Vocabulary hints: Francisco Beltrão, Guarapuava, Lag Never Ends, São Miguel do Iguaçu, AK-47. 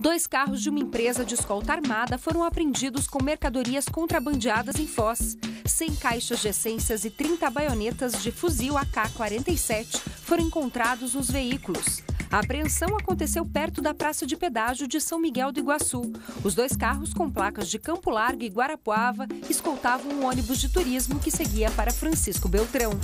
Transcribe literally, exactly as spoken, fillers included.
Dois carros de uma empresa de escolta armada foram apreendidos com mercadorias contrabandeadas em Foz. cem caixas de essências e trinta baionetas de fuzil A K quarenta e sete foram encontrados nos veículos. A apreensão aconteceu perto da praça de pedágio de São Miguel do Iguaçu. Os dois carros com placas de Campo Largo e Guarapuava escoltavam um ônibus de turismo que seguia para Francisco Beltrão.